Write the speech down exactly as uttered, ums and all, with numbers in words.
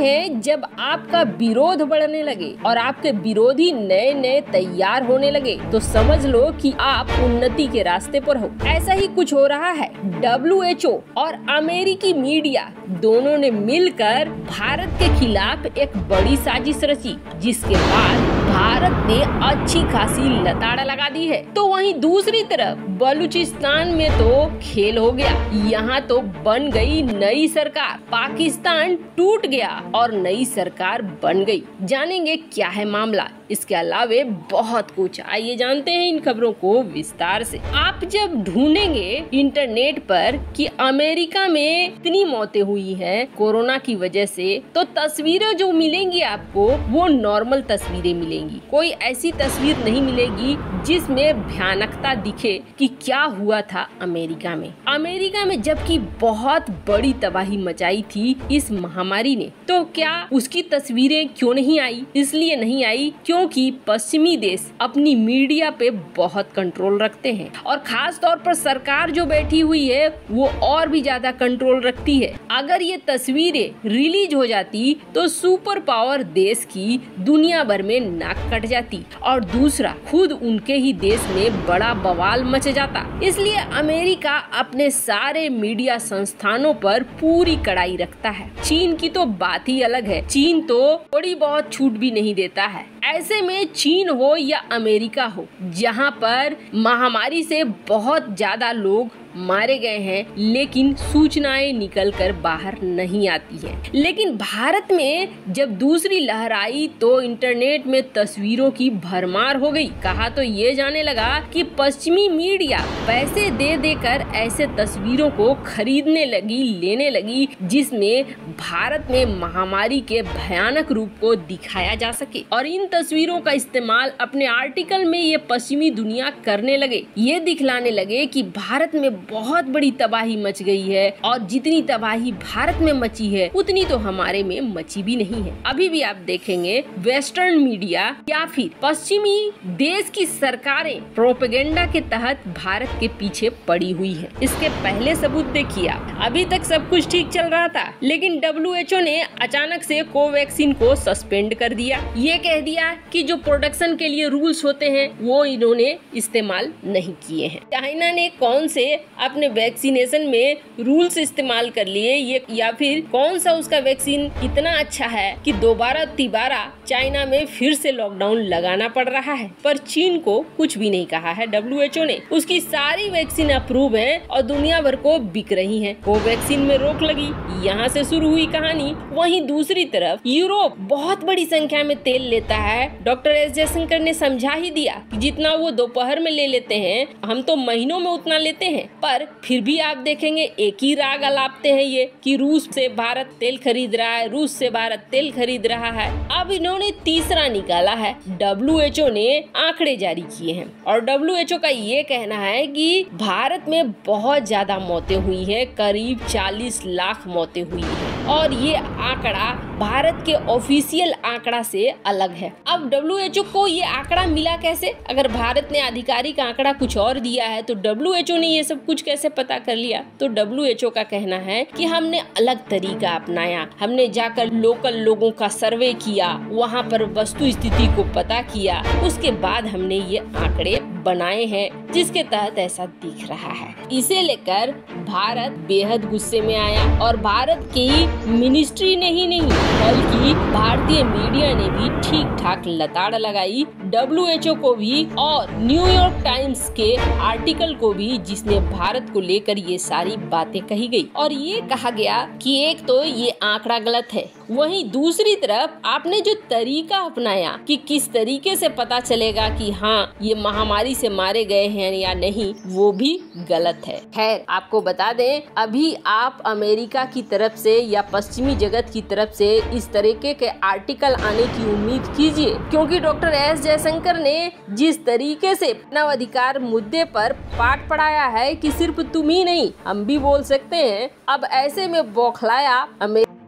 है जब आपका विरोध बढ़ने लगे और आपके विरोधी नए नए तैयार होने लगे तो समझ लो कि आप उन्नति के रास्ते पर हो। ऐसा ही कुछ हो रहा है। डब्ल्यू एच ओ और अमेरिकी मीडिया दोनों ने मिलकर भारत के खिलाफ एक बड़ी साजिश रची, जिसके बाद भारत ने अच्छी खासी लताड़ लगा दी है। तो वहीं दूसरी तरफ बलूचिस्तान में तो खेल हो गया, यहाँ तो बन गई नई सरकार, पाकिस्तान टूट गया और नई सरकार बन गई। जानेंगे क्या है मामला, इसके अलावे बहुत कुछ। आइए जानते हैं इन खबरों को विस्तार से। आप जब ढूंढेंगे इंटरनेट पर कि अमेरिका में इतनी मौतें हुई हैं कोरोना की वजह से, तो तस्वीरें जो मिलेंगी आपको वो नॉर्मल तस्वीरें मिलेंगी। कोई ऐसी तस्वीर नहीं मिलेगी जिसमें भयानकता दिखे कि क्या हुआ था अमेरिका में। अमेरिका में जबकि बहुत बड़ी तबाही मचाई थी इस महामारी ने, तो क्या उसकी तस्वीरें क्यों नहीं आई? इसलिए नहीं आई क्योंकि पश्चिमी देश अपनी मीडिया पे बहुत कंट्रोल रखते हैं और खास तौर पर सरकार जो बैठी हुई है वो और भी ज्यादा कंट्रोल रखती है। अगर ये तस्वीरें रिलीज हो जाती तो सुपर पावर देश की दुनिया भर में नाक कट जाती और दूसरा खुद उनके ही देश में बड़ा बवाल मच जाता। इसलिए अमेरिका अपने सारे मीडिया संस्थानों पर पूरी कड़ाई रखता है। चीन की तो बात ही अलग है, चीन तो थोड़ी बहुत छूट भी नहीं देता है। ऐसे में चीन हो या अमेरिका हो, जहाँ पर महामारी से बहुत ज्यादा लोग मारे गए हैं लेकिन सूचनाएं निकलकर बाहर नहीं आती हैं। लेकिन भारत में जब दूसरी लहर आई तो इंटरनेट में तस्वीरों की भरमार हो गई। कहा तो ये जाने लगा कि पश्चिमी मीडिया पैसे दे देकर ऐसे तस्वीरों को खरीदने लगी, लेने लगी, जिसमें भारत में महामारी के भयानक रूप को दिखाया जा सके। और इन तस्वीरों का इस्तेमाल अपने आर्टिकल में ये पश्चिमी दुनिया करने लगे, ये दिखलाने लगे कि भारत में बहुत बड़ी तबाही मच गई है और जितनी तबाही भारत में मची है उतनी तो हमारे में मची भी नहीं है। अभी भी आप देखेंगे वेस्टर्न मीडिया या फिर पश्चिमी देश की सरकारें प्रोपेगेंडा के तहत भारत के पीछे पड़ी हुई है। इसके पहले सबूत देखिए आप। अभी तक सब कुछ ठीक चल रहा था लेकिन डब्ल्यू एच ओ ने अचानक से कोवैक्सीन को सस्पेंड कर दिया। ये कह दिया कि जो प्रोडक्शन के लिए रूल्स होते हैं वो इन्होंने इस्तेमाल नहीं किए हैं। चाइना ने कौन से अपने वैक्सीनेशन में रूल्स इस्तेमाल कर लिए, ये या फिर कौन सा उसका वैक्सीन इतना अच्छा है कि दोबारा तिबारा चाइना में फिर से लॉकडाउन लगाना पड़ रहा है। पर चीन को कुछ भी नहीं कहा है डब्ल्यू एच ओ ने। उसकी सारी वैक्सीन अप्रूव है और दुनिया भर को बिक रही है। वो वैक्सीन में रोक लगी, यहाँ से शुरू हुई कहानी। वहीं दूसरी तरफ यूरोप बहुत बड़ी संख्या में तेल लेता है। डॉक्टर एस जयशंकर ने समझा ही दिया कि जितना वो दोपहर में ले लेते हैं हम तो महीनों में उतना लेते हैं। पर फिर भी आप देखेंगे एक ही राग अलापते हैं ये कि रूस से भारत तेल खरीद रहा है, रूस से भारत तेल खरीद रहा है। अब इन्होंने तीसरा निकाला है, डब्ल्यू एच ओ ने आंकड़े जारी किए हैं और डब्ल्यू एच ओ का ये कहना है कि भारत में बहुत ज्यादा मौतें हुई है, करीब चालीस लाख मौतें हुई है और ये आंकड़ा भारत के ऑफिशियल आंकड़ा से अलग है। अब डब्ल्यू एच ओ को ये आंकड़ा मिला कैसे? अगर भारत ने आधिकारिक आंकड़ा कुछ और दिया है तो डब्ल्यू एच ओ ने ये सब कुछ कैसे पता कर लिया? तो डब्ल्यू एच ओ का कहना है कि हमने अलग तरीका अपनाया, हमने जाकर लोकल लोगों का सर्वे किया, वहाँ पर वस्तु स्थिति को पता किया, उसके बाद हमने ये आंकड़े बनाए हैं जिसके तहत ऐसा दिख रहा है। इसे लेकर भारत बेहद गुस्से में आया और भारत की मिनिस्ट्री ने ही नहीं बल्कि भारतीय मीडिया ने भी ठीक ठाक लताड़ लगाई डब्ल्यू एच ओ को भी और न्यूयॉर्क टाइम्स के आर्टिकल को भी, जिसने भारत को लेकर ये सारी बातें कही गई और ये कहा गया कि एक तो ये आंकड़ा गलत है। वहीं दूसरी तरफ आपने जो तरीका अपनाया कि किस तरीके से पता चलेगा कि हाँ ये महामारी से मारे गए हैं या नहीं, वो भी गलत है। खैर आपको बता दें, अभी आप अमेरिका की तरफ से या पश्चिमी जगत की तरफ से इस तरीके के आर्टिकल आने की उम्मीद कीजिए क्योंकि डॉक्टर एस जयशंकर ने जिस तरीके से मानवाधिकार मुद्दे पर पाठ पढ़ाया है कि सिर्फ तुम ही नहीं हम भी बोल सकते हैं, अब ऐसे में बौखलाया अमेरिका।